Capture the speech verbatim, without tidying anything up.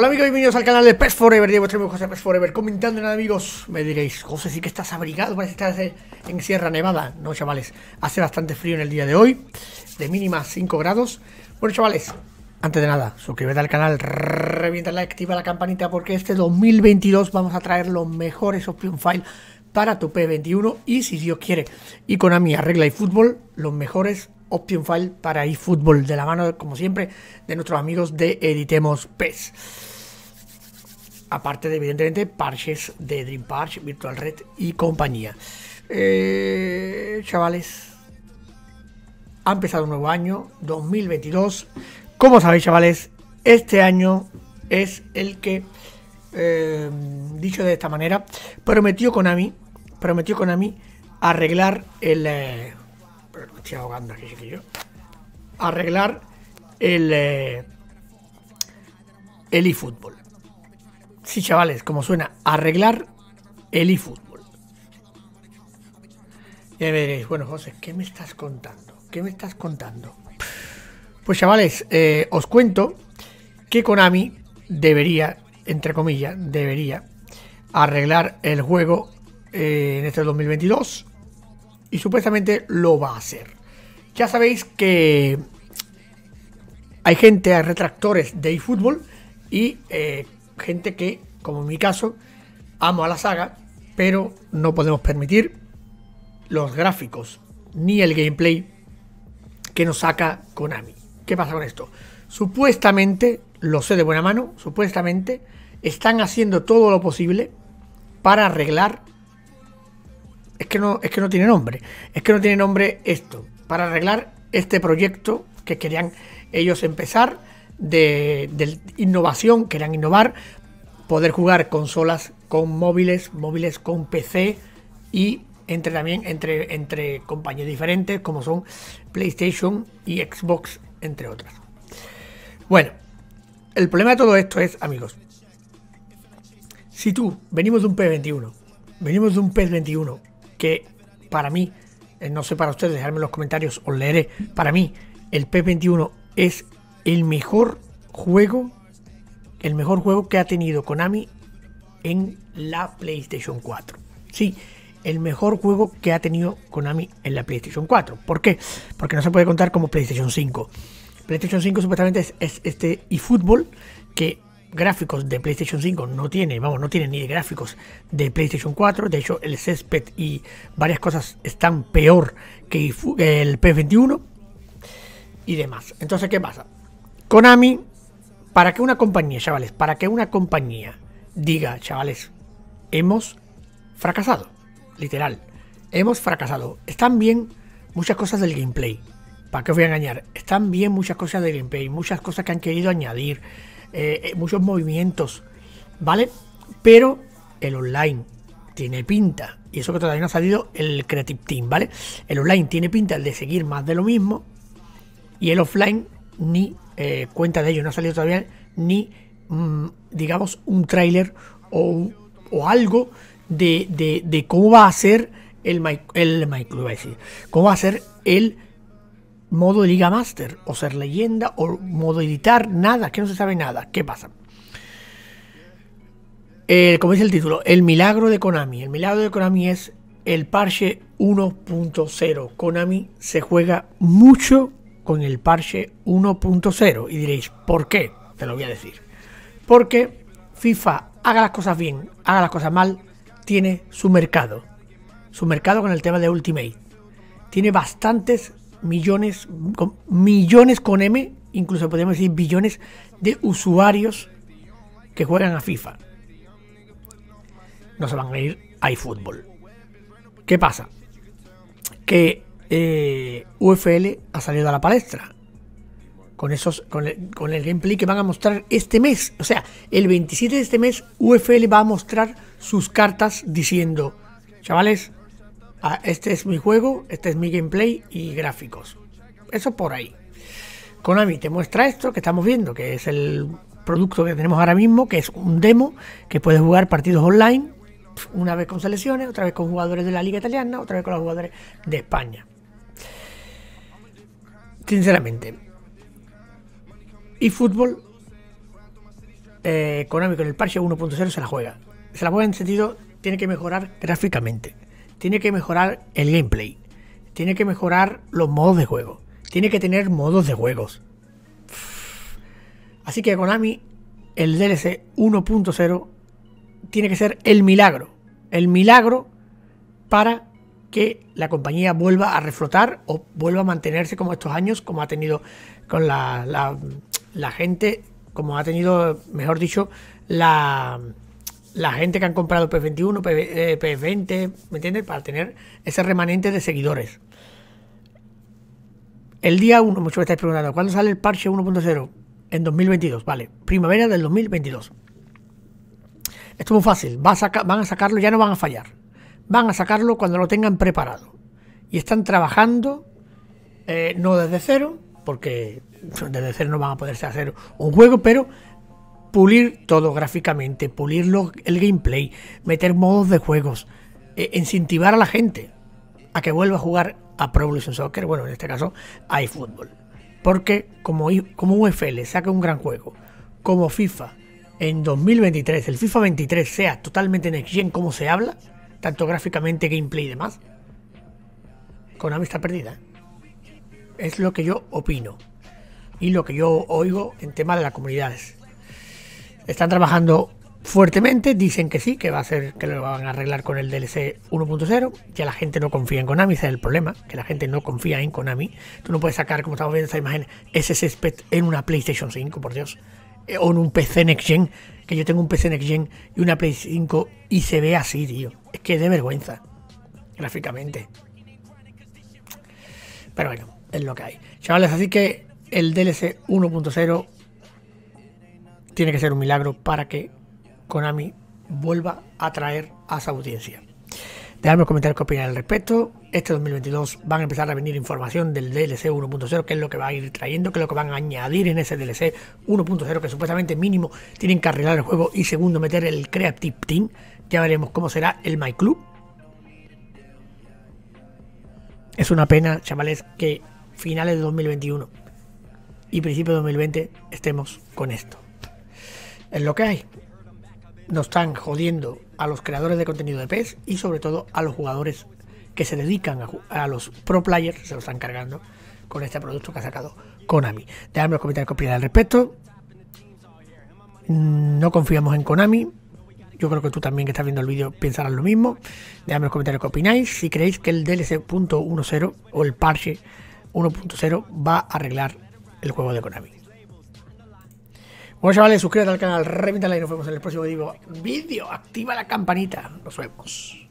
Hola amigos, bienvenidos al canal de P E S Forever. Llevo vuestro amigo José P E S Forever comentando. Nada amigos, me diréis, José, sí que estás abrigado, parece que estás en Sierra Nevada. No chavales, hace bastante frío en el día de hoy, de mínima cinco grados. Bueno chavales, antes de nada, suscríbete al canal, revienta like, activa la campanita, porque este dos mil veintidós vamos a traer los mejores Option File para tu P E S veintiuno. Y si Dios quiere y Konami arregla eFootball, los mejores Option File para eFootball, de la mano, como siempre, de nuestros amigos de Editemos P E S. Aparte de, evidentemente, parches de Dream Parch, Virtual Red y compañía. Eh, chavales, ha empezado un nuevo año, dos mil veintidós. Como sabéis, chavales, este año es el que, eh, dicho de esta manera, prometió Konami, prometió Konami arreglar el... Eh, Me estoy ahogando aquí, chiquillo. Arreglar el eh, el eFootball. Sí, chavales, como suena, arreglar el eFootball. Ya me diréis, bueno, José, ¿qué me estás contando? ¿Qué me estás contando? Pues, chavales, eh, os cuento que Konami debería, entre comillas, debería arreglar el juego eh, en este dos mil veintidós. Y supuestamente lo va a hacer. Ya sabéis que hay gente, hay retractores de eFootball y eh, gente que, como en mi caso, amo a la saga, pero no podemos permitir los gráficos ni el gameplay que nos saca Konami. ¿Qué pasa con esto? Supuestamente, lo sé de buena mano, supuestamente están haciendo todo lo posible para arreglar. Es que, no, es que no tiene nombre, es que no tiene nombre esto, para arreglar este proyecto que querían ellos empezar de, de innovación, querían innovar, poder jugar consolas con móviles, móviles con P C y entre también entre, entre compañías diferentes como son PlayStation y Xbox, entre otras. Bueno, el problema de todo esto es, amigos, si tú, venimos de un P E S veintiuno, venimos de un P E S veintiuno, que para mí, no sé para ustedes, dejadme en los comentarios, os leeré. Para mí, el P E S veintiuno es el mejor juego, el mejor juego que ha tenido Konami en la PlayStation cuatro. Sí, el mejor juego que ha tenido Konami en la PlayStation cuatro. ¿Por qué? Porque no se puede contar como PlayStation cinco. PlayStation cinco supuestamente es, es este eFootball que... gráficos de PlayStation cinco no tiene, vamos, no tiene ni gráficos de PlayStation cuatro. De hecho, el césped y varias cosas están peor que el P E S veintiuno y demás. Entonces, ¿qué pasa? Konami, para que una compañía, chavales, para que una compañía diga, chavales, hemos fracasado, literal, hemos fracasado. Están bien muchas cosas del gameplay, ¿para qué os voy a engañar? Están bien muchas cosas del gameplay, muchas cosas que han querido añadir. Eh, muchos movimientos, ¿vale? Pero el online tiene pinta, y eso que todavía no ha salido el Creative Team, ¿vale? El online tiene pinta de seguir más de lo mismo, y el offline ni eh, cuenta de ello, no ha salido todavía ni, mmm, digamos, un tráiler o, o algo de, de, de cómo va a ser el My, el MyClub, iba a decir, cómo va a ser el modo de Liga Master, o ser leyenda, o modo editar, nada, que no se sabe nada. ¿Qué pasa? Eh, como dice el título, el milagro de Konami. El milagro de Konami es el parche uno punto cero. Konami se juega mucho con el parche uno punto cero. Y diréis, ¿por qué? Te lo voy a decir. Porque FIFA, haga las cosas bien, haga las cosas mal, tiene su mercado. Su mercado con el tema de Ultimate. Tiene bastantes... millones, millones con M, incluso podemos decir billones de usuarios que juegan a FIFA. No se van a ir a eFootball. ¿Qué pasa? Que eh, U F L ha salido a la palestra con esos, con el, con el gameplay que van a mostrar este mes. O sea, el veintisiete de este mes U F L va a mostrar sus cartas diciendo, chavales, ah, este es mi juego, este es mi gameplay y gráficos. Eso por ahí. Konami te muestra esto que estamos viendo, que es el producto que tenemos ahora mismo, que es un demo que puedes jugar partidos online, una vez con selecciones, otra vez con jugadores de la liga italiana, otra vez con los jugadores de España. Sinceramente, eFootball eh, Konami con el parche uno punto cero se la juega. Se la juega en sentido, tiene que mejorar gráficamente, tiene que mejorar el gameplay, tiene que mejorar los modos de juego, tiene que tener modos de juegos. Así que Konami, el D L C uno punto cero tiene que ser el milagro, el milagro para que la compañía vuelva a reflotar o vuelva a mantenerse como estos años, como ha tenido con la, la, la gente, como ha tenido, mejor dicho, la, la gente que han comprado P veintiuno, P veinte, ¿me entiendes? Para tener ese remanente de seguidores. El día uno, muchos me estáis preguntando, ¿cuándo sale el parche uno punto cero? En dos mil veintidós, vale, primavera del dos mil veintidós. Esto es muy fácil, va a saca, van a sacarlo, ya no van a fallar. Van a sacarlo cuando lo tengan preparado. Y están trabajando, eh, no desde cero, porque desde cero no van a poderse hacer un juego, pero pulir todo gráficamente, pulir lo, el gameplay, meter modos de juegos, eh, incentivar a la gente a que vuelva a jugar a Pro Evolution Soccer, bueno, en este caso a eFootball. Porque como, como U F L saca un gran juego, como FIFA, en dos mil veintitrés, el FIFA veintitrés sea totalmente next gen como se habla, tanto gráficamente, gameplay y demás, Konami está perdida. Es lo que yo opino y lo que yo oigo en tema de las comunidades. Están trabajando fuertemente, dicen que sí, que va a ser, que lo van a arreglar con el D L C uno punto cero, que la gente no confía en Konami, ese es el problema, que la gente no confía en Konami. Tú no puedes sacar, como estamos viendo esta imagen, ese césped en una PlayStation cinco, por Dios, o en un P C Next Gen, que yo tengo un P C Next Gen y una Play cinco y se ve así, tío. Es que de vergüenza, gráficamente. Pero bueno, es lo que hay. Chavales, así que el D L C uno punto cero tiene que ser un milagro para que Konami vuelva a atraer a esa audiencia. Dejadme comentar qué opinan al respecto. Este dos mil veintidós van a empezar a venir información del D L C uno punto cero, que es lo que va a ir trayendo, que es lo que van a añadir en ese D L C uno punto cero, que supuestamente mínimo tienen que arreglar el juego y segundo meter el Creative Team. Ya veremos cómo será el MyClub. Es una pena, chavales, que finales de dos mil veintiuno y principios de dos mil veinte estemos con esto. Es lo que hay. Nos están jodiendo a los creadores de contenido de P E S y sobre todo a los jugadores que se dedican a, a los pro players, se los están cargando con este producto que ha sacado Konami. Dejadme los comentarios que opinan al respecto. No confiamos en Konami. Yo creo que tú también que estás viendo el vídeo pensarás lo mismo. Dejadme los comentarios que opináis. Si creéis que el D L C uno punto cero o el parche uno punto cero va a arreglar el juego de Konami. Bueno, chavales, suscríbete al canal, reventale y nos vemos en el próximo vídeo. Activa la campanita. Nos vemos.